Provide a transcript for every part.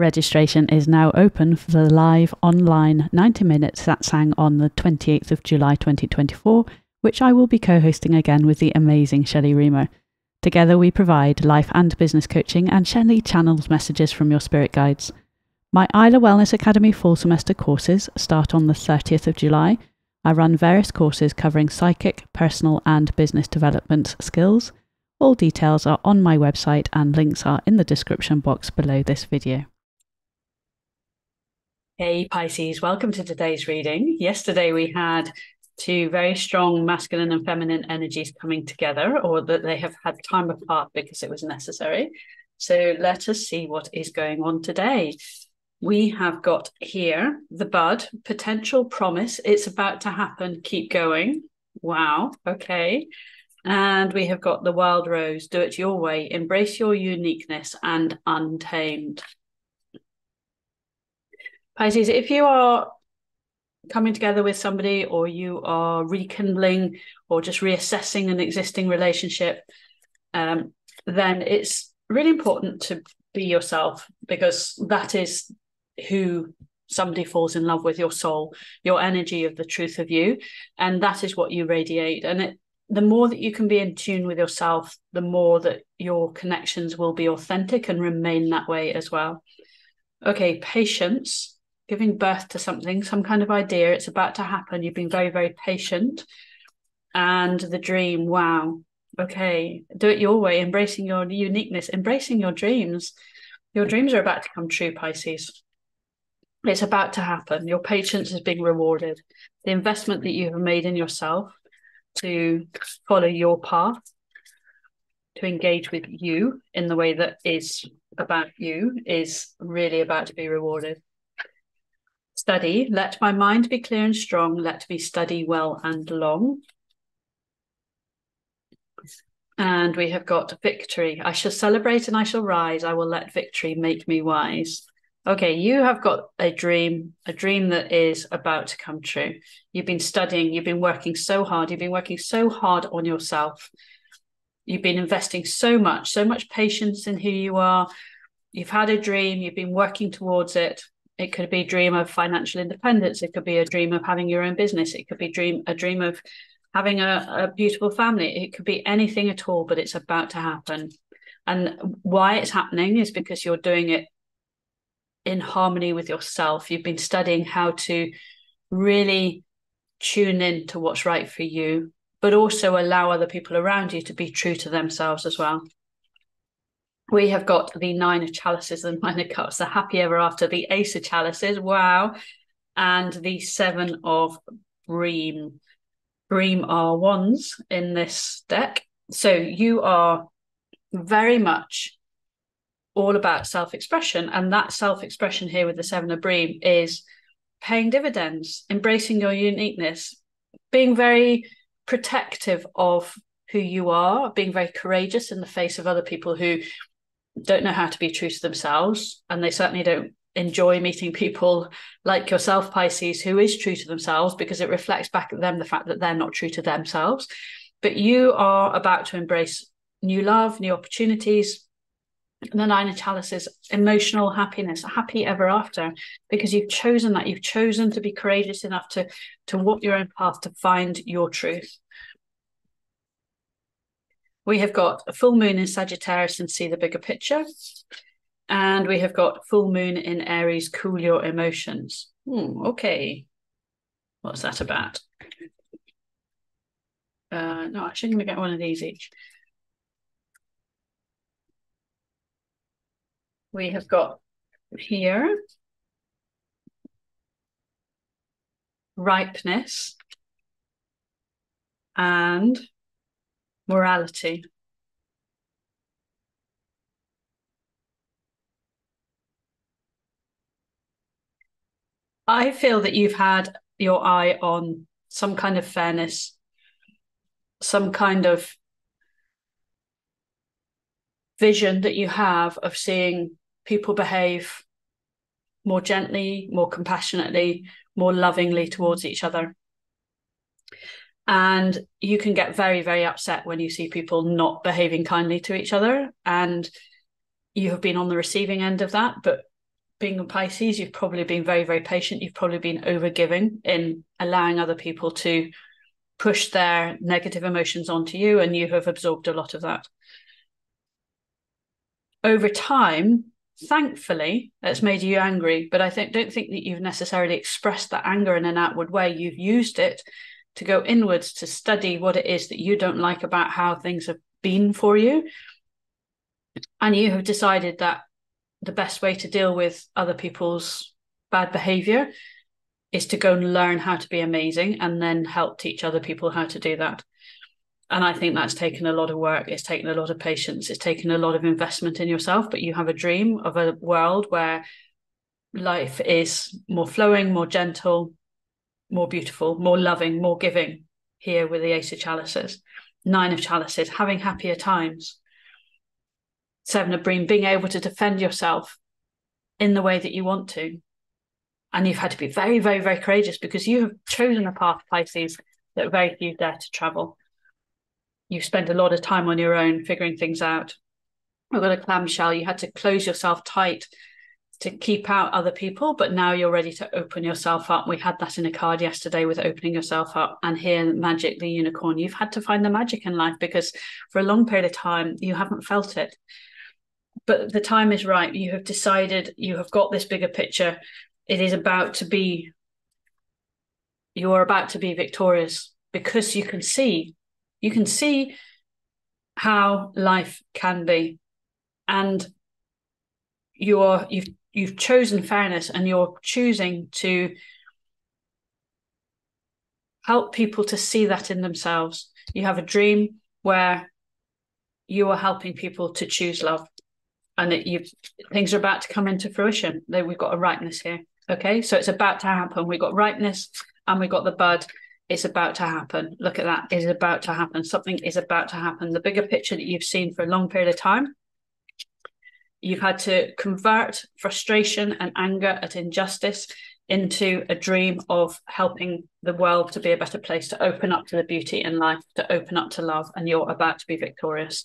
Registration is now open for the live online 90 minutes satsang on the 28th of July 2024, which I will be co-hosting again with the amazing Shelley Reamer. Together we provide life and business coaching, and Shelley channels messages from your spirit guides. My Isla Wellness Academy fall semester courses start on the 30th of July. I run various courses covering psychic, personal and business development skills. All details are on my website and links are in the description box below this video. Hey Pisces, welcome to today's reading. Yesterday we had two very strong masculine and feminine energies coming together, or that they have had time apart because it was necessary. So let us see what is going on today. We have got here the bud, potential promise. It's about to happen. Keep going. Wow. Okay. And we have got the wild rose. Do it your way. Embrace your uniqueness and untamed. Pisces, if you are coming together with somebody, or you are rekindling or just reassessing an existing relationship, then it's really important to be yourself, because that is who somebody falls in love with, your soul, your energy of the truth of you. And that is what you radiate. And the more that you can be in tune with yourself, the more that your connections will be authentic and remain that way as well. Okay, patience. Giving birth to something, some kind of idea. It's about to happen. You've been very, very patient. And the dream, wow. Okay, do it your way. Embracing your uniqueness, embracing your dreams. Your dreams are about to come true, Pisces. It's about to happen. Your patience is being rewarded. The investment that you have made in yourself to follow your path, to engage with you in the way that is about you, is really about to be rewarded. Study, let my mind be clear and strong, let me study well and long. And we have got victory. I shall celebrate and I shall rise. I will let victory make me wise. Okay, you have got a dream that is about to come true. You've been studying, you've been working so hard, you've been working so hard on yourself. You've been investing so much patience in who you are. You've had a dream, you've been working towards it. It could be a dream of financial independence. It could be a dream of having your own business. It could be a dream of having a beautiful family. It could be anything at all, but it's about to happen. And why it's happening is because you're doing it in harmony with yourself. You've been studying how to really tune in to what's right for you, but also allow other people around you to be true to themselves as well. We have got the Nine of Chalices and Nine of Cups, the happy ever after, the Ace of Chalices, wow, and the Seven of Bream. Bream are wands in this deck. So you are very much all about self-expression, and that self-expression here with the Seven of Bream is paying dividends, embracing your uniqueness, being very protective of who you are, being very courageous in the face of other people who don't know how to be true to themselves, and they certainly don't enjoy meeting people like yourself, Pisces, who is true to themselves, because it reflects back at them the fact that they're not true to themselves. But you are about to embrace new love, new opportunities, and the Nine of Chalices, emotional happiness, happy ever after, because you've chosen that. You've chosen to be courageous enough to walk your own path, to find your truth. We have got a full moon in Sagittarius and see the bigger picture. And we have got full moon in Aries, cool your emotions. Okay. What's that about? No, actually, I'm going to get one of these each. We have got here ripeness and morality. I feel that you've had your eye on some kind of fairness, some kind of vision that you have of seeing people behave more gently, more compassionately, more lovingly towards each other. And you can get very, very upset when you see people not behaving kindly to each other. And you have been on the receiving end of that, but being a Pisces, you've probably been very, very patient. You've probably been overgiving in allowing other people to push their negative emotions onto you, and you have absorbed a lot of that. Over time, thankfully, that's made you angry, but I don't think that you've necessarily expressed that anger in an outward way. You've used it to go inwards, to study what it is that you don't like about how things have been for you. And you have decided that the best way to deal with other people's bad behavior is to go and learn how to be amazing and then help teach other people how to do that. And I think that's taken a lot of work. It's taken a lot of patience. It's taken a lot of investment in yourself, but you have a dream of a world where life is more flowing, more gentle, more beautiful, more loving, more giving. Here with the Ace of Chalices, Nine of Chalices, having happier times, Seven of Bream, being able to defend yourself in the way that you want to. And you've had to be very, very, very courageous because you have chosen a path, Pisces, that very few dare to travel. You spend a lot of time on your own figuring things out. I've got a clamshell. You had to close yourself tight to keep out other people, but now you're ready to open yourself up. We had that in a card yesterday with opening yourself up. And here, magic, the unicorn. You've had to find the magic in life because for a long period of time, you haven't felt it. But the time is right. You have decided, you have got this bigger picture. It is about to be, you are about to be victorious because you can see how life can be. And you've chosen fairness, and you're choosing to help people to see that in themselves. You have a dream where you are helping people to choose love, and that things are about to come into fruition. We've got a ripeness here. Okay, so it's about to happen. We've got ripeness and we've got the bud. It's about to happen. Look at that. It is about to happen. Something is about to happen. The bigger picture that you've seen for a long period of time, you've had to convert frustration and anger at injustice into a dream of helping the world to be a better place, to open up to the beauty in life, to open up to love, and you're about to be victorious.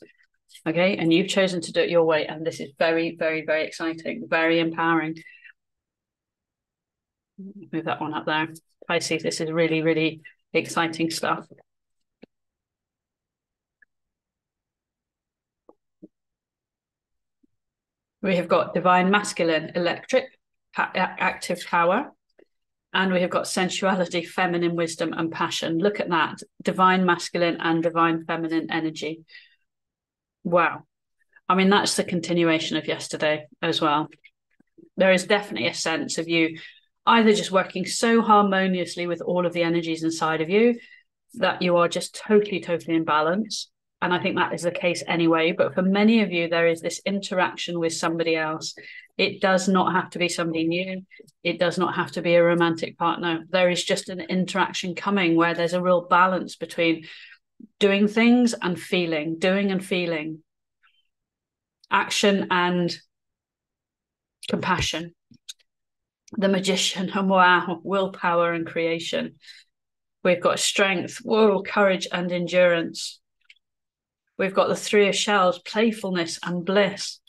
Okay, and you've chosen to do it your way, and this is very, very, very exciting, very empowering. Move that one up there. Pisces, this is really, really exciting stuff. We have got divine masculine, electric, active power. And we have got sensuality, feminine wisdom and passion. Look at that. Divine masculine and divine feminine energy. Wow. I mean, that's the continuation of yesterday as well. There is definitely a sense of you either just working so harmoniously with all of the energies inside of you that you are just totally, totally in balance. And I think that is the case anyway. But for many of you, there is this interaction with somebody else. It does not have to be somebody new. It does not have to be a romantic partner. There is just an interaction coming where there's a real balance between doing things and feeling, doing and feeling, action and compassion. The magician, and wow, willpower and creation. We've got strength, whoa, courage and endurance. We've got the Three of Shells, playfulness and bliss.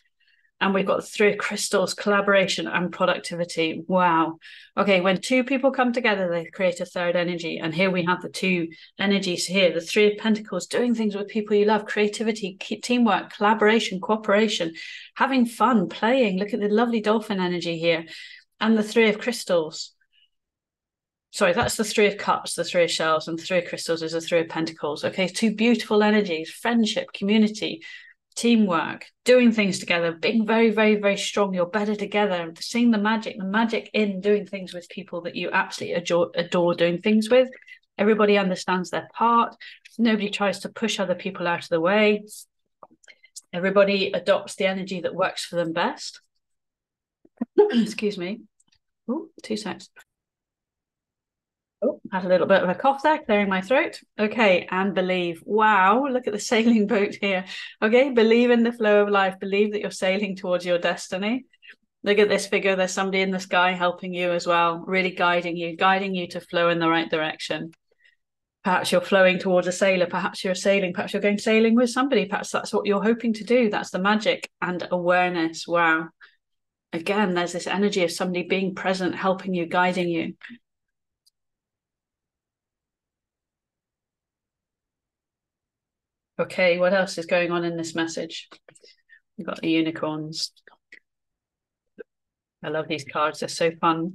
And we've got the Three of Crystals, collaboration and productivity. Wow. Okay, when two people come together, they create a third energy. And here we have the two energies here. The Three of Pentacles, doing things with people you love, creativity, teamwork, collaboration, cooperation, having fun, playing. Look at the lovely dolphin energy here. And the Three of Crystals. Sorry, that's the Three of Cups, the Three of Shells, and the Three of Crystals is the Three of Pentacles. Okay, two beautiful energies, friendship, community, teamwork, doing things together, being very, very, very strong. You're better together, seeing the magic in doing things with people that you absolutely adore doing things with. Everybody understands their part. Nobody tries to push other people out of the way. Everybody adopts the energy that works for them best. Excuse me. Oh, 2 seconds. Oh, had a little bit of a cough there, clearing my throat. Okay, and believe. Wow, look at the sailing boat here. Okay, believe in the flow of life. Believe that you're sailing towards your destiny. Look at this figure. There's somebody in the sky helping you as well, really guiding you to flow in the right direction. Perhaps you're flowing towards a sailor. Perhaps you're sailing. Perhaps you're going sailing with somebody. Perhaps that's what you're hoping to do. That's the magic and awareness. Wow. again, there's this energy of somebody being present, helping you, guiding you. Okay, what else is going on in this message? We've got the unicorns. I love these cards, they're so fun.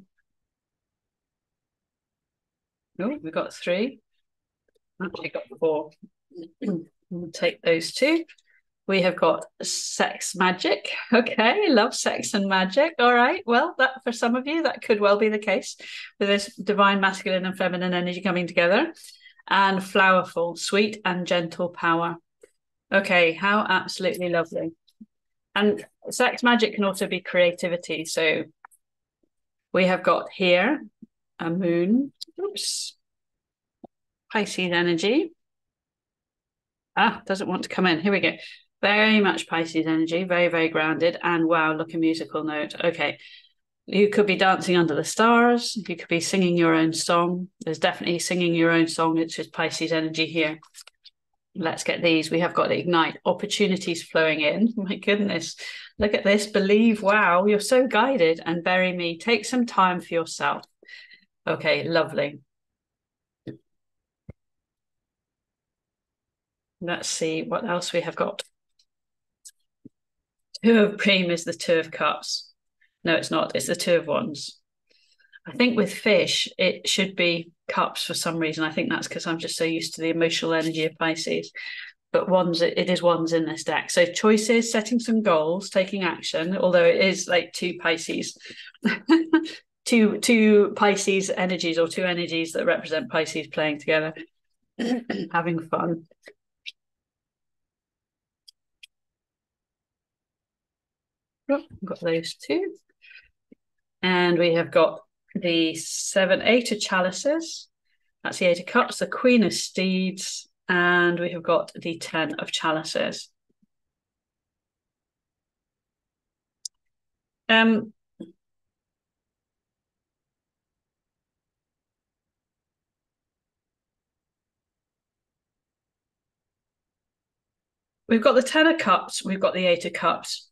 Oh, we've got three. Actually got four. We'll take those two. We have got sex magic. Okay, love sex and magic. All right, well, that for some of you, that could well be the case with this divine masculine and feminine energy coming together. And flowerful, sweet and gentle power. Okay, how absolutely lovely. And sex magic can also be creativity. So we have got here a moon. Oops. Pisces energy. Ah, doesn't want to come in. Here we go. Very much Pisces energy. Very, very grounded. And wow, look, a musical note. Okay. You could be dancing under the stars. You could be singing your own song. There's definitely singing your own song. It's just Pisces energy here. Let's get these. We have got to ignite opportunities flowing in. My goodness. Look at this. Believe. Wow. You're so guided. And bury me. Take some time for yourself. Okay. Lovely. Let's see what else we have got. Two of Prime is the Two of Cups. No, it's not. It's the Two of Wands. I think with fish, it should be cups for some reason. I think that's because I'm just so used to the emotional energy of Pisces. But wands, it is wands in this deck. So choices, setting some goals, taking action, although it is like two Pisces, two Pisces energies or two energies that represent Pisces playing together, having fun. We've got those two. And we have got the eight of chalices. That's the Eight of Cups, the Queen of Steeds. And we have got the Ten of Chalices. We've got the Ten of Cups. We've got the Eight of Cups.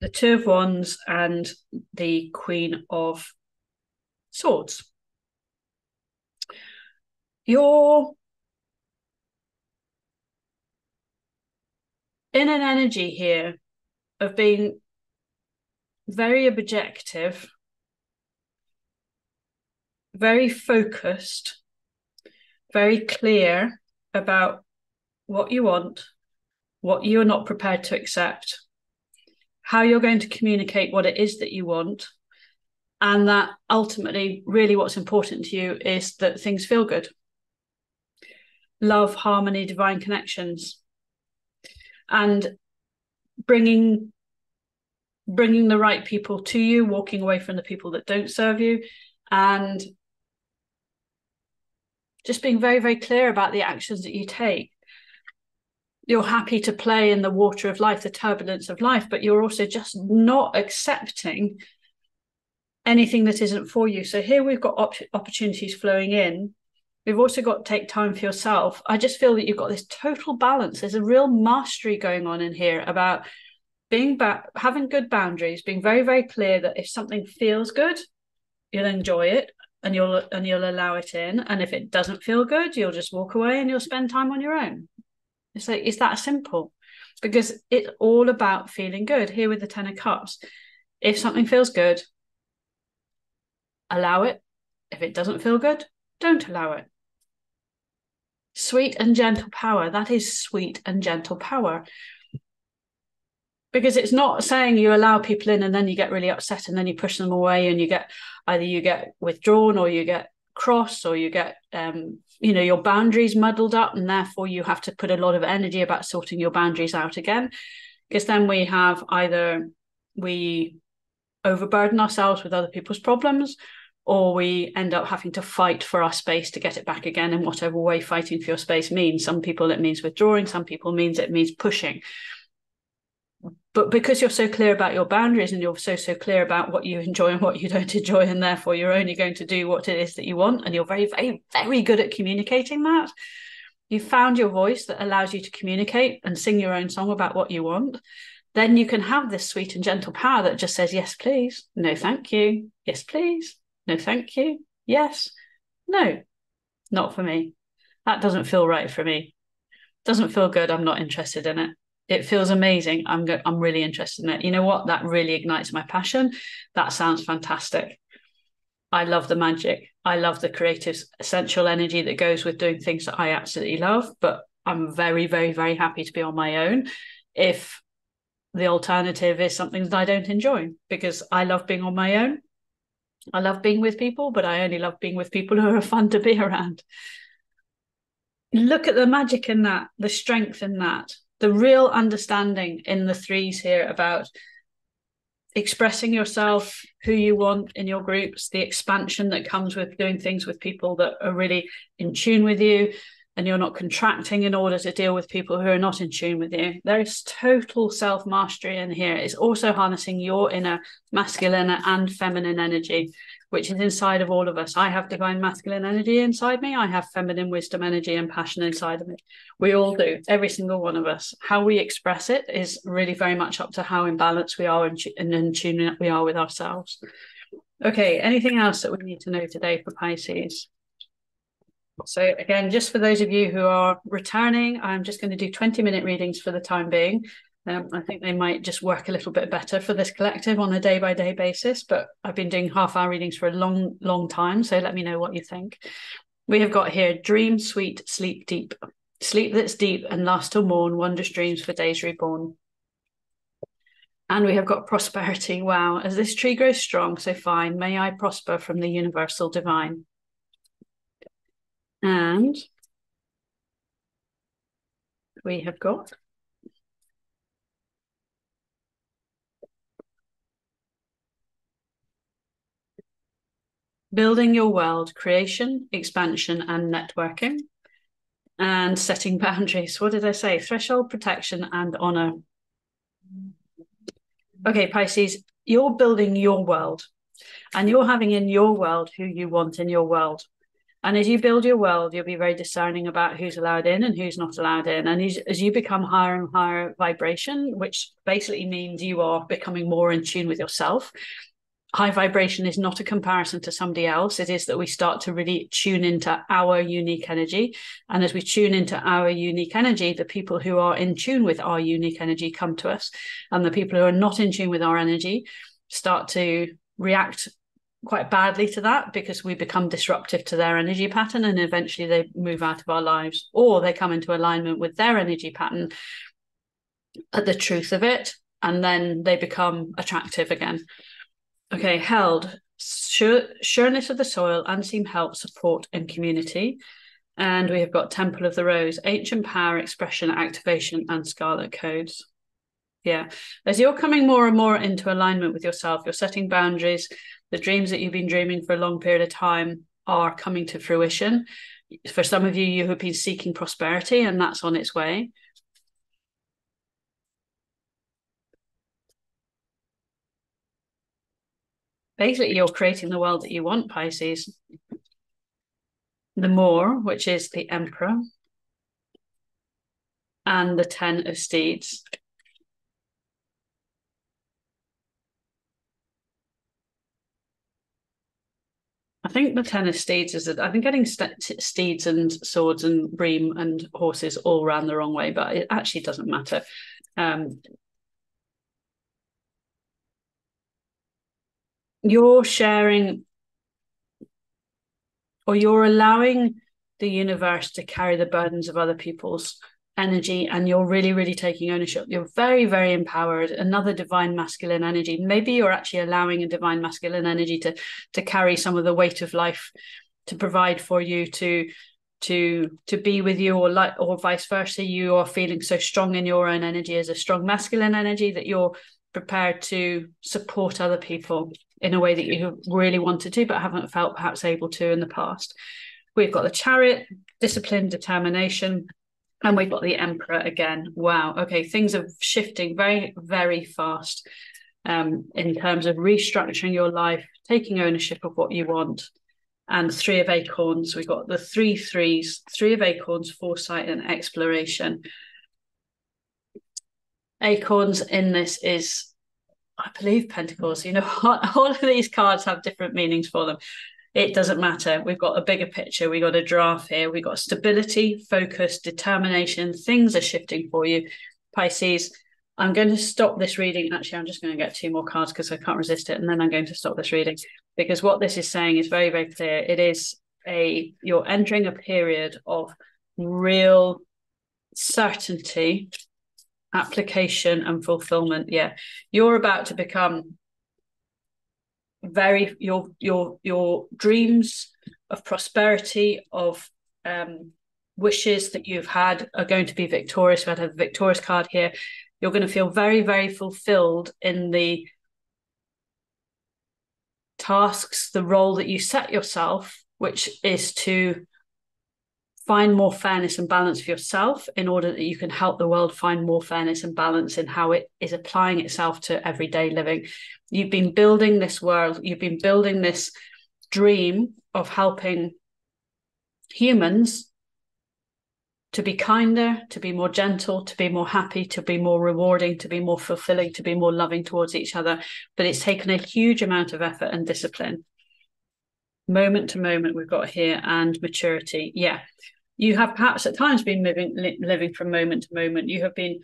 The Two of Wands and the Queen of Swords. You're in an energy here of being very objective, very focused, very clear about what you want, what you're not prepared to accept, how you're going to communicate what it is that you want, and that ultimately really what's important to you is that things feel good. Love, harmony, divine connections, and bringing the right people to you, walking away from the people that don't serve you, and just being very, very clear about the actions that you take. You're happy to play in the water of life, the turbulence of life, but you're also just not accepting anything that isn't for you. So here we've got opportunities flowing in. We've also got take time for yourself. I just feel that you've got this total balance. There's a real mastery going on in here about being having good boundaries, being very, very clear that if something feels good, you'll enjoy it and you'll allow it in. And if it doesn't feel good, you'll just walk away and you'll spend time on your own. It's like, it's that simple, because it's all about feeling good. Here with the Ten of Cups, if something feels good, allow it. If it doesn't feel good, don't allow it. Sweet and gentle power. That is sweet and gentle power. Because it's not saying you allow people in and then you get really upset and then you push them away and you get, either you get withdrawn or you get cross or you get you know, your boundaries muddled up, and therefore you have to put a lot of energy about sorting your boundaries out again, because then we have either we overburden ourselves with other people's problems, or we end up having to fight for our space to get it back again, in whatever way fighting for your space means. Some people it means withdrawing, some people it means pushing. But because you're so clear about your boundaries and you're so clear about what you enjoy and what you don't enjoy, and therefore you're only going to do what it is that you want, and you're very, very, very good at communicating that, you've found your voice that allows you to communicate and sing your own song about what you want, then you can have this sweet and gentle power that just says, yes, please. No, thank you. Yes, please. No, thank you. Yes. No, not for me. That doesn't feel right for me. Doesn't feel good. I'm not interested in it. It feels amazing. I'm really interested in it. You know what? That really ignites my passion. That sounds fantastic. I love the magic. I love the creative essential energy that goes with doing things that I absolutely love, but I'm very, very, very happy to be on my own if the alternative is something that I don't enjoy, because I love being on my own. I love being with people, but I only love being with people who are fun to be around. Look at the magic in that, the strength in that, the real understanding in the threes here about expressing yourself, who you want in your groups, the expansion that comes with doing things with people that are really in tune with you, and you're not contracting in order to deal with people who are not in tune with you. There is total self-mastery in here. It's also harnessing your inner masculine and feminine energy, which is inside of all of us. I have divine masculine energy inside me. I have feminine wisdom, energy and passion inside of me. We all do, every single one of us. How we express it is really very much up to how in balance we are and in tune that we are with ourselves. Okay, anything else that we need to know today for Pisces? So again, just for those of you who are returning, I'm just going to do 20-minute readings for the time being. I think they might just work a little bit better for this collective on a day-by-day basis, but I've been doing half-hour readings for a long, long time, so let me know what you think. We have got here, dream sweet, sleep deep. Sleep that's deep and last till morn, wondrous dreams for days reborn. And we have got prosperity. Wow, as this tree grows strong, so fine, may I prosper from the universal divine. And we have got... building your world, creation, expansion, and networking, and setting boundaries. What did I say? Threshold, protection, and honor. Okay, Pisces, you're building your world, and you're having in your world who you want in your world. And as you build your world, you'll be very discerning about who's allowed in and who's not allowed in. And as you become higher and higher vibration, which basically means you are becoming more in tune with yourself. High vibration is not a comparison to somebody else. It is that we start to really tune into our unique energy. And as we tune into our unique energy, the people who are in tune with our unique energy come to us. And the people who are not in tune with our energy start to react quite badly to that, because we become disruptive to their energy pattern, and eventually they move out of our lives, or they come into alignment with their energy pattern at the truth of it, and then they become attractive again. Okay, held, sureness of the soil, unseen help, support, and community. And we have got Temple of the Rose, ancient power, expression, activation, and scarlet codes. Yeah, as you're coming more and more into alignment with yourself, you're setting boundaries. The dreams that you've been dreaming for a long period of time are coming to fruition. For some of you, you have been seeking prosperity, and that's on its way. Basically, you're creating the world that you want, Pisces. The Moor, which is the Emperor, and the Ten of Steeds. I think the Ten of Steeds is that I've been getting steeds and swords and bream and horses all round the wrong way, but it actually doesn't matter. You're sharing, or you're allowing the universe to carry the burdens of other people's energy, and you're really, really taking ownership. You're very, very empowered. Another divine masculine energy. Maybe you're actually allowing a divine masculine energy to carry some of the weight of life, to provide for you, to be with you, or like, or vice versa. You are feeling so strong in your own energy as a strong masculine energy that you're prepared to support other people in a way that you really wanted to but haven't felt perhaps able to in the past. We've got the Chariot, discipline, determination, and we've got the Emperor again. Wow, okay, things are shifting very, very fast in terms of restructuring your life, taking ownership of what you want, and three of acorns. We've got the 3 3s, three of acorns, foresight and exploration. Acorns in this is, I believe, pentacles. You know, all of these cards have different meanings for them. It doesn't matter. We've got a bigger picture. We've got a draft here. We've got stability, focus, determination. Things are shifting for you, Pisces. I'm going to stop this reading. Actually, I'm just going to get two more cards because I can't resist it. And then I'm going to stop this reading, because what this is saying is very, very clear. It is you're entering a period of real certainty, application and fulfillment. Yeah, you're about to become very, your dreams of prosperity, of wishes that you've had are going to be victorious. We had a victorious card here. You're going to feel very, very fulfilled in the tasks, the role that you set yourself, which is to find more fairness and balance for yourself in order that you can help the world find more fairness and balance in how it is applying itself to everyday living. You've been building this world. You've been building this dream of helping humans to be kinder, to be more gentle, to be more happy, to be more rewarding, to be more fulfilling, to be more loving towards each other. But it's taken a huge amount of effort and discipline. Moment to moment we've got here, and maturity. Yeah. You have perhaps at times been living from moment to moment. You have been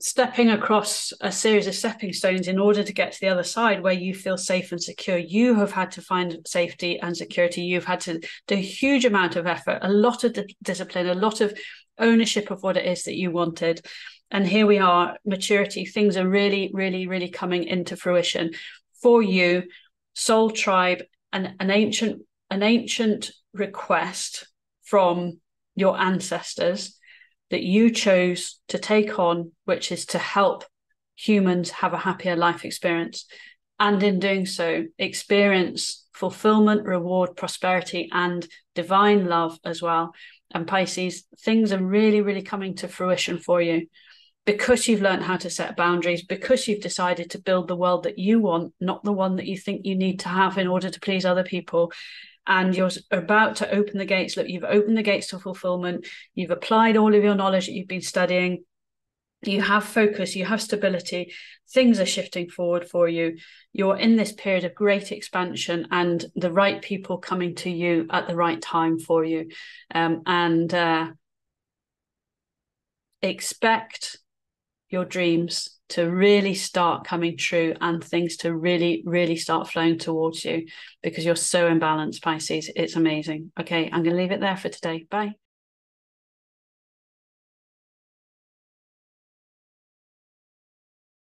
stepping across a series of stepping stones in order to get to the other side where you feel safe and secure. You have had to find safety and security. You've had to do a huge amount of effort, a lot of discipline, a lot of ownership of what it is that you wanted. And here we are, maturity. Things are really, really, really coming into fruition for you, soul tribe, and an ancient request from your ancestors that you chose to take on, which is to help humans have a happier life experience, and in doing so experience fulfillment, reward, prosperity and divine love as well. And Pisces, things are really, really coming to fruition for you because you've learned how to set boundaries, because you've decided to build the world that you want, not the one that you think you need to have in order to please other people. And you're about to open the gates. Look, you've opened the gates to fulfillment. You've applied all of your knowledge that you've been studying. You have focus. You have stability. Things are shifting forward for you. You're in this period of great expansion and the right people coming to you at the right time for you. Expect your dreams to really start coming true and things to really, really start flowing towards you because you're so in balance, Pisces. It's amazing. Okay, I'm going to leave it there for today. Bye.